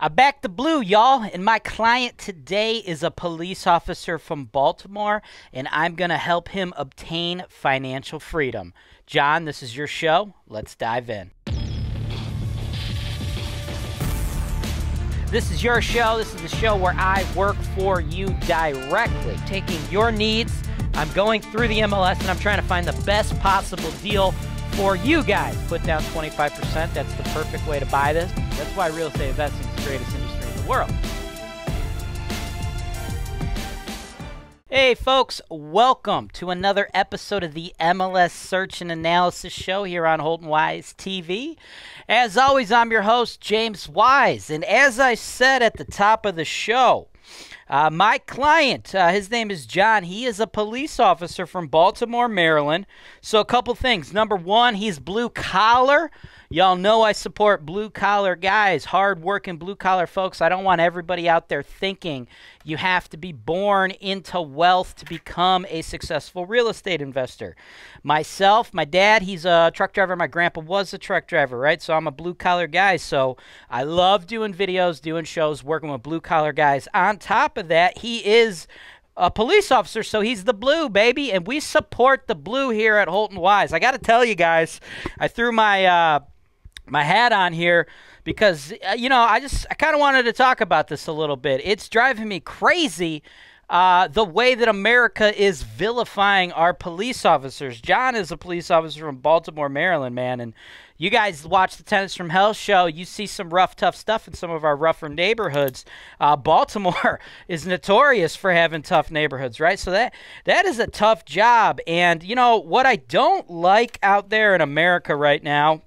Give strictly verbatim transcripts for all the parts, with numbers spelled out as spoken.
I'm back to blue, y'all, and my client today is a police officer from Baltimore, and I'm going to help him obtain financial freedom. John, this is your show. Let's dive in. This is your show. This is the show where I work for you directly, taking your needs. I'm going through the M L S, and I'm trying to find the best possible deal for you guys. Put down twenty-five percent. That's the perfect way to buy this. That's why real estate investing is the greatest industry in the world. Hey folks, welcome to another episode of the M L S Search and Analysis Show here on Holton Wise T V. As always, I'm your host, James Wise. And as I said at the top of the show, uh, my client, uh, his name is John. He is a police officer from Baltimore, Maryland. So a couple things. Number one, he's blue collar. Y'all know I support blue-collar guys, hard-working blue-collar folks. I don't want everybody out there thinking you have to be born into wealth to become a successful real estate investor. Myself, my dad, he's a truck driver. My grandpa was a truck driver, right? So I'm a blue-collar guy. So I love doing videos, doing shows, working with blue-collar guys. On top of that, he is a police officer, so he's the blue, baby, and we support the blue here at Holton Wise. I got to tell you guys, I threw my uh, – my hat on here because, uh, you know, I just I kind of wanted to talk about this a little bit. It's driving me crazy uh, the way that America is vilifying our police officers. John is a police officer from Baltimore, Maryland, man. And you guys watch the Tenants from Hell show. You see some rough, tough stuff in some of our rougher neighborhoods. Uh, Baltimore is notorious for having tough neighborhoods, right? So that that is a tough job. And, you know, what I don't like out there in America right now,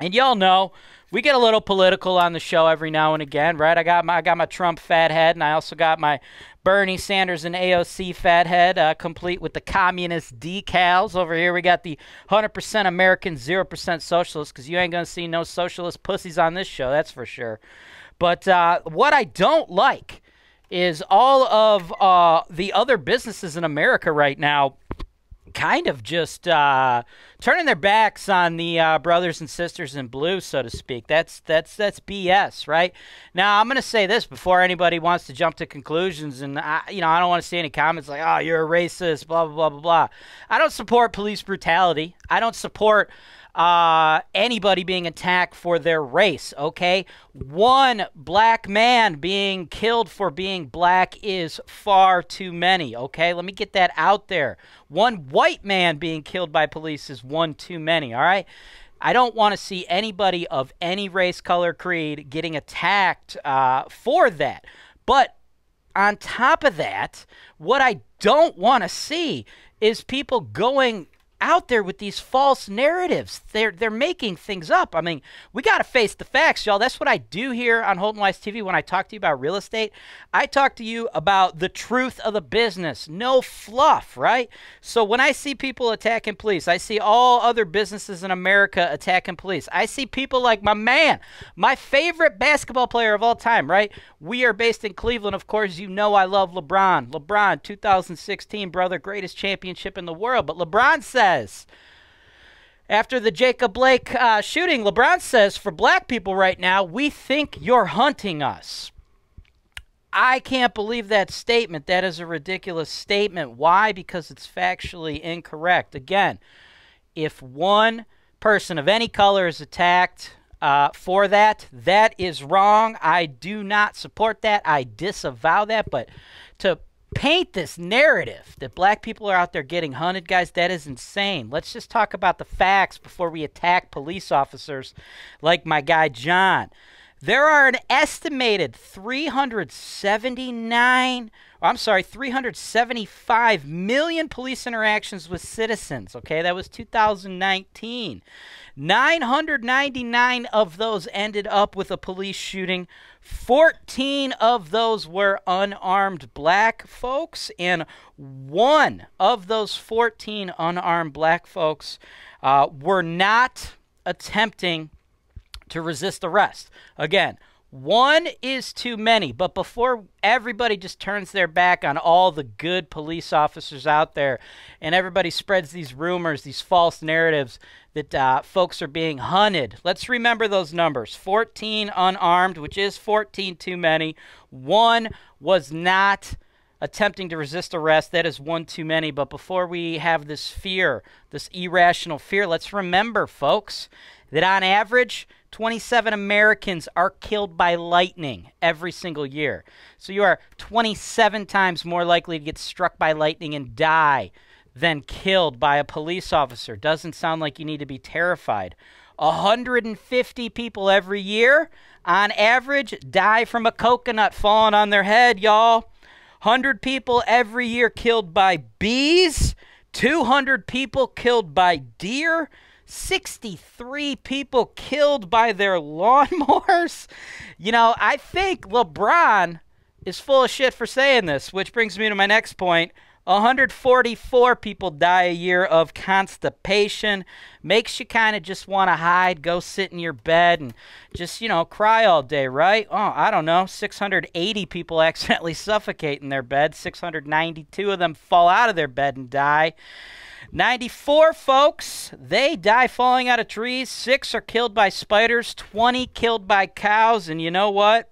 and y'all know, we get a little political on the show every now and again, right? I got my I got my Trump fathead, and I also got my Bernie Sanders and A O C fathead, uh, complete with the communist decals. Over here we got the one hundred percent American, zero percent socialist, because you ain't going to see no socialist pussies on this show, that's for sure. But uh, what I don't like is all of uh, the other businesses in America right now kind of just uh, turning their backs on the uh, brothers and sisters in blue, so to speak. That's that's that's B S, right? Now, I'm going to say this before anybody wants to jump to conclusions, and I, you know, I don't want to see any comments like, "Oh, you're a racist," blah blah blah blah blah. I don't support police brutality. I don't support uh, anybody being attacked for their race. Okay, one black man being killed for being black is far too many. Okay, let me get that out there. One white man being killed by police is one too many, all right? I don't want to see anybody of any race, color, creed getting attacked uh, for that. But on top of that, what I don't want to see is people going out there with these false narratives. They're, they're making things up. I mean, we got to face the facts, y'all. That's what I do here on Holton Wise T V when I talk to you about real estate. I talk to you about the truth of the business. No fluff, right? So when I see people attacking police, I see all other businesses in America attacking police. I see people like my man, my favorite basketball player of all time, right? We are based in Cleveland. Of course, you know I love LeBron. LeBron, two thousand sixteen, brother, greatest championship in the world. But LeBron said, after the Jacob Blake uh, shooting, LeBron says, for black people right now, we think you're hunting us. I can't believe that statement. That is a ridiculous statement. Why? Because it's factually incorrect. Again, if one person of any color is attacked uh, for that, that is wrong. I do not support that. I disavow that. But to paint this narrative that black people are out there getting hunted, guys, that is insane. Let's just talk about the facts before we attack police officers like my guy John. There are an estimated three hundred seventy-nine, I'm sorry, three hundred seventy-five million police interactions with citizens. Okay, that was two thousand nineteen. nine hundred ninety-nine of those ended up with a police shooting. fourteen of those were unarmed black folks, and one of those fourteen unarmed black folks uh, were not attempting to resist arrest. Again, One is too many. But before everybody just turns their back on all the good police officers out there and everybody spreads these rumors, these false narratives that uh, folks are being hunted, let's remember those numbers. fourteen unarmed, which is fourteen too many. One was not attempting to resist arrest. That is one too many. But before we have this fear, this irrational fear, let's remember, folks, that on average, twenty-seven Americans are killed by lightning every single year. So you are twenty-seven times more likely to get struck by lightning and die than killed by a police officer. Doesn't sound like you need to be terrified. one hundred fifty people every year, on average, die from a coconut falling on their head, y'all. one hundred people every year killed by bees, two hundred people killed by deer, sixty-three people killed by their lawnmowers. You know, I think LeBron is full of shit for saying this, which brings me to my next point. one hundred forty-four people die a year of constipation. Makes you kind of just want to hide, go sit in your bed and just, you know, cry all day, right? Oh, I don't know. six hundred eighty people accidentally suffocate in their bed. six hundred ninety-two of them fall out of their bed and die. ninety-four folks, they die falling out of trees. six are killed by spiders. twenty killed by cows. And you know what?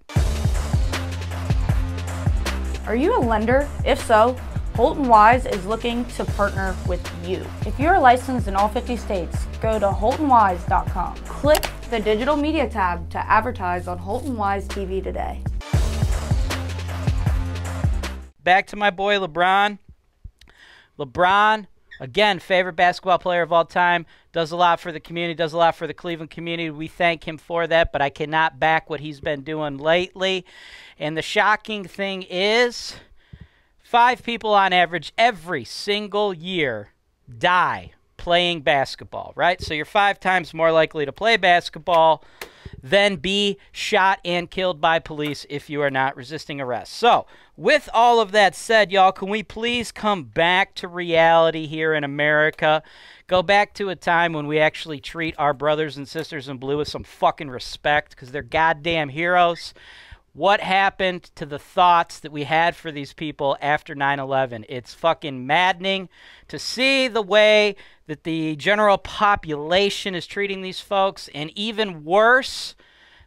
Are you a lender? If so, Holton Wise is looking to partner with you. If you're licensed in all fifty states, go to Holton Wise dot com. Click the digital media tab to advertise on Holton Wise T V today. Back to my boy LeBron. LeBron, again, favorite basketball player of all time, does a lot for the community, does a lot for the Cleveland community. We thank him for that, but I cannot back what he's been doing lately. And the shocking thing is, five people on average every single year die playing basketball, right? So you're five times more likely to play basketball than be shot and killed by police if you are not resisting arrest. So with all of that said, y'all, can we please come back to reality here in America? Go back to a time when we actually treat our brothers and sisters in blue with some fucking respect because they're goddamn heroes. What happened to the thoughts that we had for these people after nine eleven? It's fucking maddening to see the way that the general population is treating these folks, and even worse,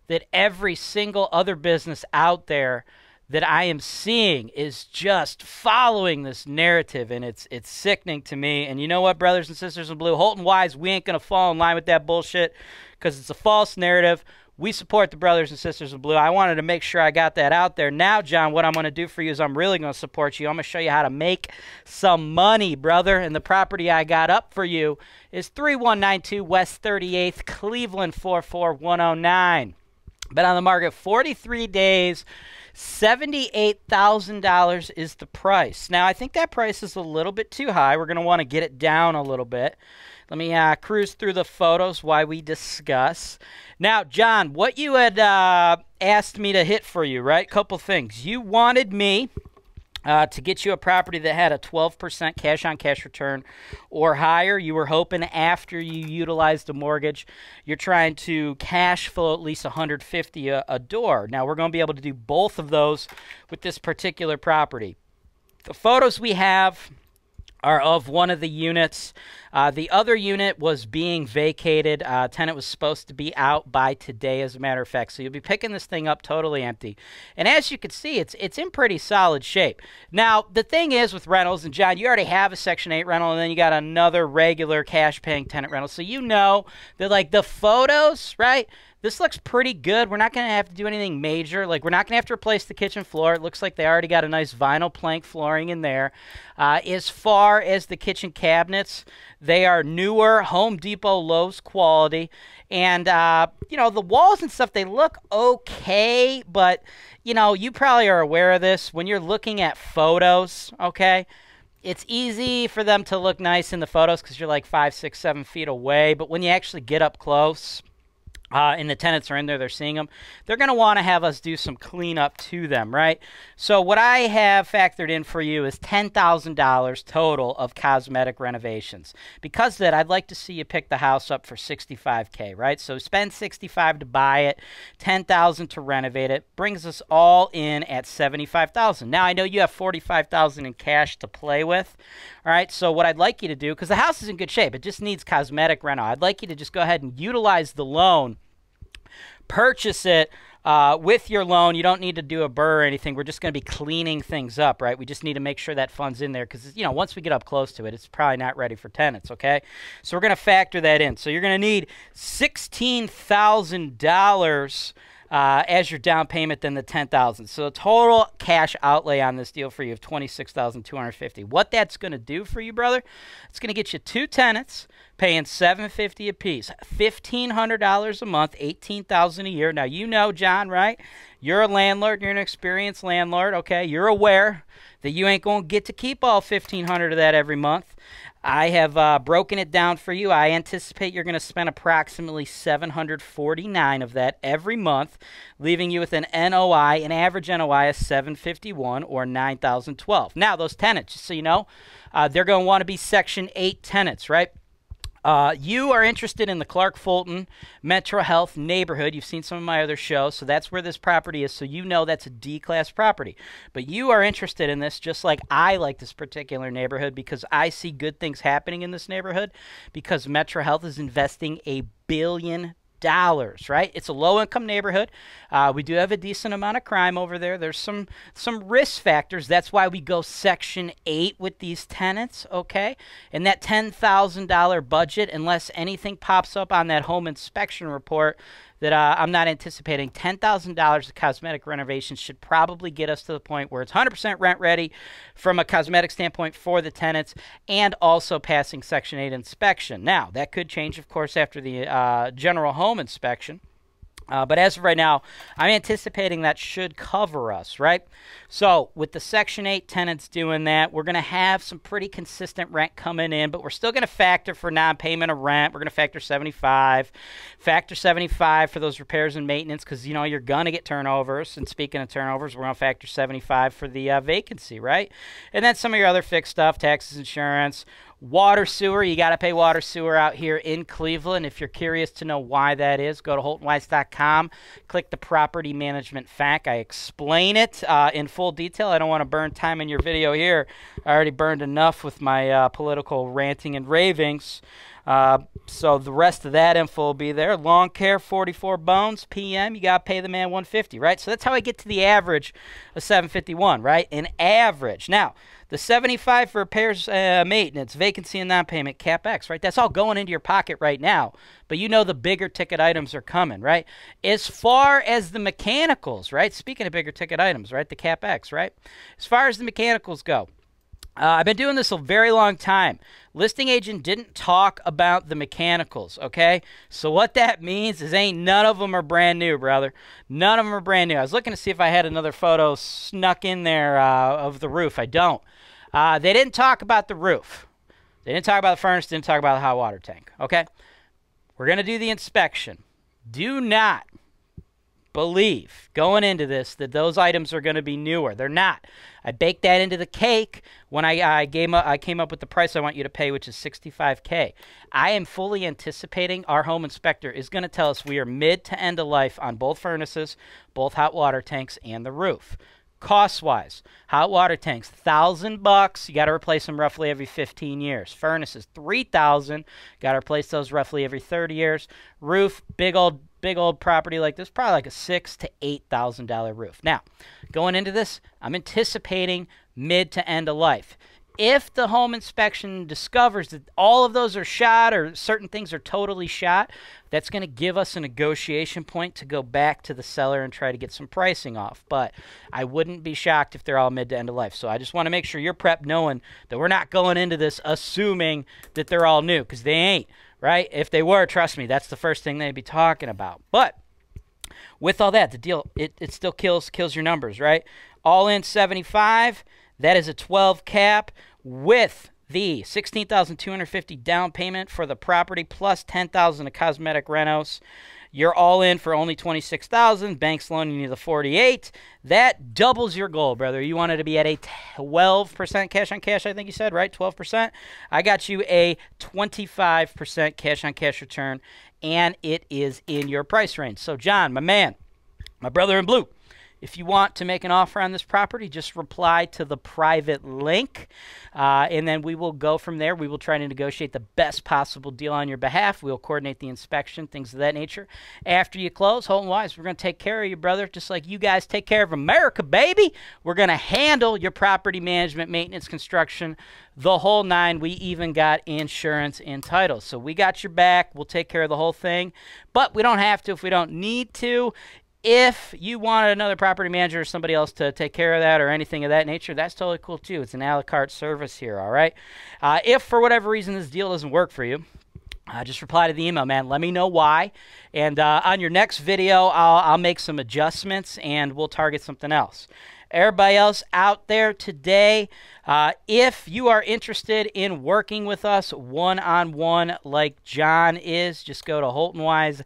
that every single other business out there that I am seeing is just following this narrative, and it's it's sickening to me. And you know what, brothers and sisters in blue, Holton Wise, we ain't going to fall in line with that bullshit because it's a false narrative. We support the brothers and sisters in blue. I wanted to make sure I got that out there. Now, John, what I'm going to do for you is I'm really going to support you. I'm going to show you how to make some money, brother. And the property I got up for you is three one nine two West thirty-eighth, Cleveland four four one oh nine. Been on the market forty-three days. seventy-eight thousand dollars is the price. Now, I think that price is a little bit too high. We're going to want to get it down a little bit. Let me uh, cruise through the photos while we discuss. Now, John, what you had uh, asked me to hit for you, right? Couple things. You wanted me uh, to get you a property that had a twelve percent cash-on-cash return or higher. You were hoping after you utilized the mortgage, you're trying to cash flow at least one hundred fifty dollars a, a door. Now, we're going to be able to do both of those with this particular property. The photos we have are of one of the units. Uh, the other unit was being vacated. Uh, tenant was supposed to be out by today, as a matter of fact. So you'll be picking this thing up totally empty. And as you can see, it's it's in pretty solid shape. Now, the thing is with rentals, and John, you already have a Section eight rental, and then you got another regular cash-paying tenant rental. So you know that, like, the photos, right? This looks pretty good. We're not going to have to do anything major. Like, we're not going to have to replace the kitchen floor. It looks like they already got a nice vinyl plank flooring in there. Uh, as far as the kitchen cabinets, they are newer, Home Depot, Lowe's quality. And, uh, you know, the walls and stuff, they look okay. But, you know, you probably are aware of this. When you're looking at photos, okay, it's easy for them to look nice in the photos because you're like five, six, seven feet away. But when you actually get up close, Uh, and the tenants are in there, they're seeing them, they're going to want to have us do some cleanup to them, right? So what I have factored in for you is ten thousand dollars total of cosmetic renovations. Because of that, I'd like to see you pick the house up for sixty-five K, right? So spend sixty-five thousand dollars to buy it, ten thousand dollars to renovate it, brings us all in at seventy-five thousand dollars. Now, I know you have forty-five thousand dollars in cash to play with, all right? So what I'd like you to do, because the house is in good shape, it just needs cosmetic reno, I'd like you to just go ahead and utilize the loan, purchase it uh, with your loan. You don't need to do a burr or anything. We're just going to be cleaning things up, right? We just need to make sure that fund's in there because, you know, once we get up close to it, it's probably not ready for tenants, okay? So we're going to factor that in. So you're going to need sixteen thousand dollars uh, as your down payment, then the ten thousand dollars. So the total cash outlay on this deal for you of twenty-six thousand two hundred fifty dollars. What that's going to do for you, brother, it's going to get you two tenants, paying seven hundred fifty dollars a piece, fifteen hundred dollars a month, eighteen thousand dollars a year. Now, you know, John, right? You're a landlord. You're an experienced landlord, okay? You're aware that you ain't going to get to keep all fifteen hundred dollars of that every month. I have uh, broken it down for you. I anticipate you're going to spend approximately seven hundred forty-nine dollars of that every month, leaving you with an N O I, an average N O I of seven hundred fifty-one dollars or nine thousand twelve dollars. Now, those tenants, just so you know, uh, they're going to want to be Section eight tenants, right? Uh, you are interested in the Clark Fulton Metro Health neighborhood. You've seen some of my other shows, so that's where this property is, so you know that's a D class property. But you are interested in this just like I like this particular neighborhood because I see good things happening in this neighborhood because Metro Health is investing a billion dollars, right? It's a low-income neighborhood. Uh, we do have a decent amount of crime over there. There's some some risk factors. That's why we go Section eight with these tenants, okay? And that ten thousand dollar budget, unless anything pops up on that home inspection report that uh, I'm not anticipating, ten thousand dollars of cosmetic renovations should probably get us to the point where it's one hundred percent rent ready from a cosmetic standpoint for the tenants and also passing Section eight inspection. Now, that could change, of course, after the uh, general home inspection. Uh, but as of right now, I'm anticipating that should cover us, right? So with the Section eight tenants doing that, we're going to have some pretty consistent rent coming in, but we're still going to factor for non-payment of rent. We're going to factor seventy-five, factor seventy-five for those repairs and maintenance because, you know, you're going to get turnovers. And speaking of turnovers, we're going to factor seventy-five for the uh, vacancy, right? And then some of your other fixed stuff, taxes, insurance, water, sewer. You got to pay water, sewer out here in Cleveland. If you're curious to know why that is, go to Holton Wise dot com, click the property management fact. I explain it uh, in full detail. I don't want to burn time in your video here. I already burned enough with my uh, political ranting and ravings. Uh, so the rest of that info will be there. Lawn care, forty-four bones, P M. You got to pay the man one hundred fifty, right? So that's how I get to the average of seven hundred fifty-one, right? An average. Now, the seventy-five for repairs, uh, maintenance, vacancy and non-payment, CapEx, right? That's all going into your pocket right now. But you know the bigger ticket items are coming, right? As far as the mechanicals, right? Speaking of bigger ticket items, right? The CapEx, right? As far as the mechanicals go, Uh, I've been doing this a very long time. Listing agent didn't talk about the mechanicals, okay? So what that means is ain't none of them are brand new, brother. None of them are brand new. I was looking to see if I had another photo snuck in there uh, of the roof. I don't. Uh, they didn't talk about the roof. They didn't talk about the furnace. Didn't talk about the hot water tank, okay? We're going to do the inspection. Do not believe going into this that those items are going to be newer. They're not. I baked that into the cake when I, I, came up, I came up with the price I want you to pay, which is sixty-five K. I am fully anticipating our home inspector is going to tell us we are mid to end of life on both furnaces, both hot water tanks, and the roof. Cost-wise, hot water tanks, thousand bucks. You got to replace them roughly every fifteen years. Furnaces, three thousand. Got to replace those roughly every thirty years. Roof, big old, big old property like this, probably like a six to eight thousand dollar roof. Now, going into this, I'm anticipating mid to end of life. If the home inspection discovers that all of those are shot or certain things are totally shot, that's going to give us a negotiation point to go back to the seller and try to get some pricing off. But I wouldn't be shocked if they're all mid to end of life. So I just want to make sure you're prepped knowing that we're not going into this assuming that they're all new because they ain't, right? If they were, trust me, that's the first thing they'd be talking about. But with all that, the deal, it, it still kills, kills your numbers, right? All in seventy-five. That is a twelve cap with the sixteen thousand two hundred fifty down payment for the property plus ten thousand of cosmetic renos. You're all in for only twenty-six thousand dollars. Bank's loaning you the forty-eight thousand dollars. That doubles your goal, brother. You wanted to be at a twelve percent cash on cash, I think you said, right? twelve percent. I got you a twenty-five percent cash on cash return, and it is in your price range. So, John, my man, my brother in blue, if you want to make an offer on this property, just reply to the private link, uh, and then we will go from there. We will try to negotiate the best possible deal on your behalf. We'll coordinate the inspection, things of that nature. After you close, Holton Wise, we're going to take care of you, brother, just like you guys take care of America, baby. We're going to handle your property management, maintenance, construction, the whole nine. We even got insurance and title. So we got your back. We'll take care of the whole thing, but we don't have to if we don't need to. If you wanted another property manager or somebody else to take care of that or anything of that nature, that's totally cool too. It's an a la carte service here, all right? Uh, if for whatever reason this deal doesn't work for you, uh, just reply to the email, man. Let me know why. And uh, on your next video, I'll, I'll make some adjustments and we'll target something else. Everybody else out there today, uh, if you are interested in working with us one-on-one like John is, just go to Holton Wise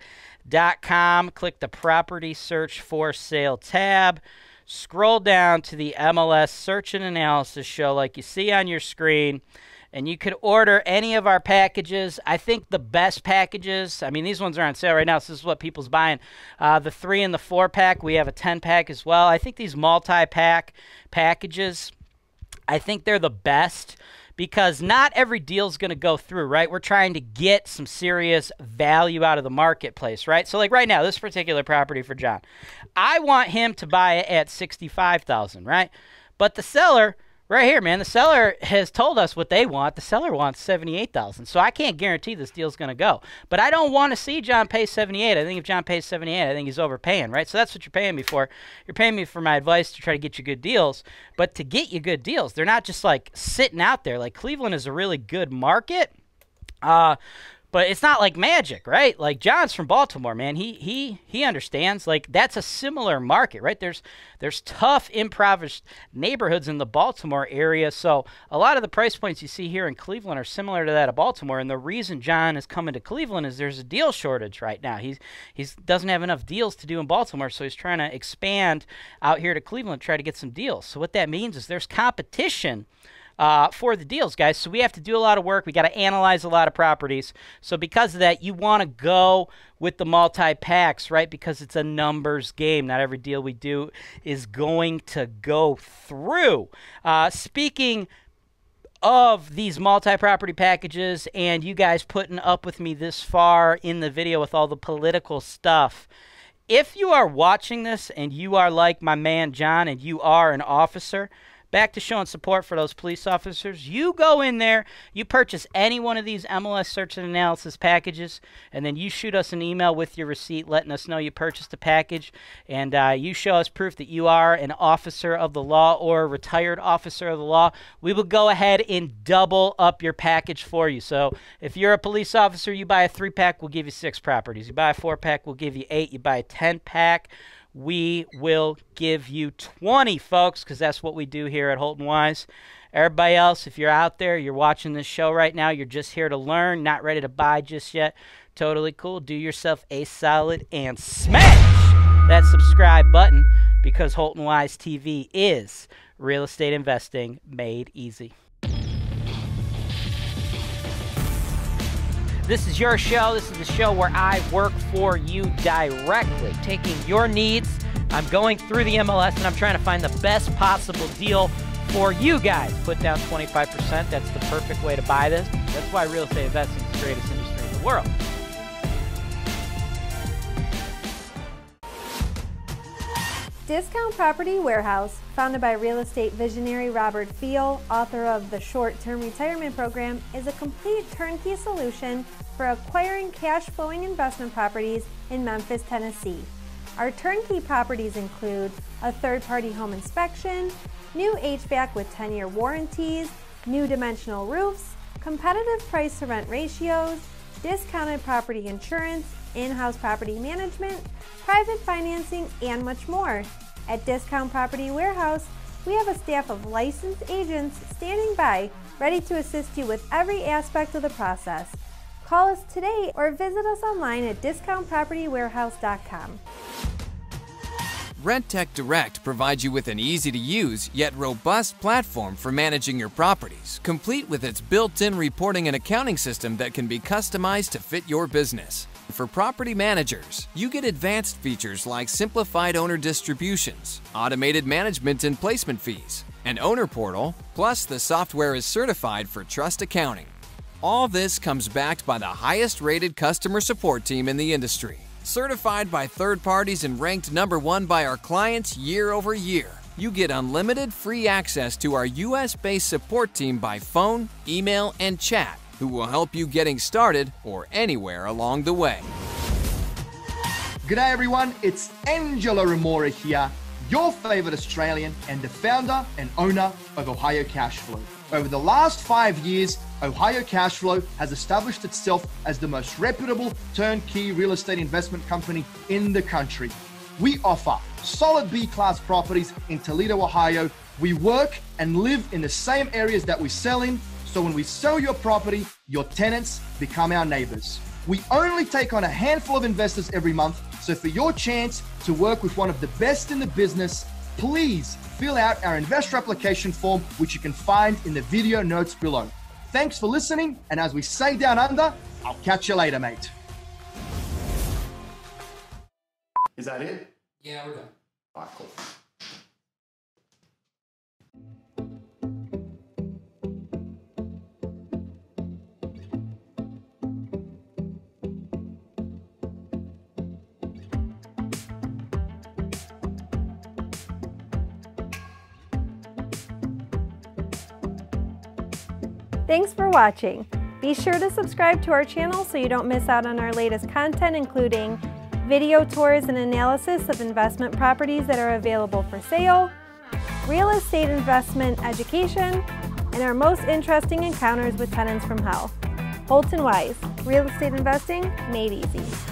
dot com, click the Property Search for Sale tab, scroll down to the M L S Search and Analysis Show like you see on your screen, and you could order any of our packages. I think the best packages, I mean, these ones are on sale right now, so this is what people's buying. Uh, the three and the four pack, we have a ten pack as well. I think these multi-pack packages, I think they're the best because not every deal's going to go through, right? We're trying to get some serious value out of the marketplace, right? So like right now, this particular property for John, I want him to buy it at sixty-five thousand dollars, right? But the seller, right here, man, the seller has told us what they want. The seller wants seventy-eight thousand dollars. So I can't guarantee this deal's going to go. But I don't want to see John pay seventy-eight thousand dollars. I think if John pays seventy-eight thousand dollars, I think he's overpaying, right? So that's what you're paying me for. You're paying me for my advice to try to get you good deals. But to get you good deals, they're not just like sitting out there. Like Cleveland is a really good market. Uh But it's not like magic, right? Like John's from Baltimore, man. He he he understands. Like that's a similar market, right? There's there's tough impoverished neighborhoods in the Baltimore area. So a lot of the price points you see here in Cleveland are similar to that of Baltimore. And the reason John is coming to Cleveland is there's a deal shortage right now. He's he's doesn't have enough deals to do in Baltimore, so he's trying to expand out here to Cleveland, try to get some deals. So what that means is there's competition Uh, for the deals, guys. So we have to do a lot of work. We got to analyze a lot of properties. So because of that, you want to go with the multi-packs, right? Because it's a numbers game. Not every deal we do is going to go through. Uh, speaking of these multi-property packages and you guys putting up with me this far in the video with all the political stuff, if you are watching this and you are like my man John and you are an officer, back to showing support for those police officers. You go in there, you purchase any one of these M L S search and analysis packages, and then you shoot us an email with your receipt letting us know you purchased the package, and uh, you show us proof that you are an officer of the law or a retired officer of the law. We will go ahead and double up your package for you. So if you're a police officer, you buy a three-pack, we'll give you six properties. You buy a four-pack, we'll give you eight. You buy a ten-pack, we will give you twenty, folks, because that's what we do here at Holton Wise. Everybody else, if you're out there, you're watching this show right now, you're just here to learn, not ready to buy just yet, totally cool. Do yourself a solid and smash that subscribe button because Holton Wise T V is real estate investing made easy. This is your show. This is the show where I work for you directly, taking your needs. I'm going through the M L S, and I'm trying to find the best possible deal for you guys. Put down twenty-five percent. That's the perfect way to buy this. That's why real estate investing is the greatest industry in the world. Discount Property Warehouse, founded by real estate visionary Robert Feol, author of The Short-Term Retirement Program, is a complete turnkey solution for acquiring cash-flowing investment properties in Memphis, Tennessee. Our turnkey properties include a third-party home inspection, new H V A C with ten-year warranties, new dimensional roofs, competitive price-to-rent ratios, discounted property insurance, in-house property management, private financing, and much more. At Discount Property Warehouse, we have a staff of licensed agents standing by, ready to assist you with every aspect of the process. Call us today or visit us online at discount property warehouse dot com. Rentec Direct provides you with an easy-to-use yet robust platform for managing your properties, complete with its built-in reporting and accounting system that can be customized to fit your business. For property managers, you get advanced features like simplified owner distributions, automated management and placement fees, an owner portal, plus the software is certified for trust accounting. All this comes backed by the highest-rated customer support team in the industry. Certified by third parties and ranked number one by our clients year over year. You get unlimited free access to our U S based support team by phone, email, and chat, who will help you getting started or anywhere along the way. G'day everyone, it's Angela Remora here, your favorite Australian and the founder and owner of Ohio Cashflow. Over the last five years, Ohio Cashflow has established itself as the most reputable turnkey real estate investment company in the country. We offer solid B class properties in Toledo, Ohio. We work and live in the same areas that we sell in, so when we sell your property, your tenants become our neighbors. We only take on a handful of investors every month, so for your chance to work with one of the best in the business, please fill out our investor application form, which you can find in the video notes below. Thanks for listening, and as we say down under, I'll catch you later, mate. Is that it? Yeah, we're done. All right, cool. Thanks for watching. Be sure to subscribe to our channel so you don't miss out on our latest content, including video tours and analysis of investment properties that are available for sale, real estate investment education, and our most interesting encounters with tenants from hell. Holton Wise, real estate investing made easy.